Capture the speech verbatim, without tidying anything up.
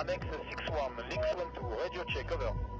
Amex six one, Link seven two, radio check, over.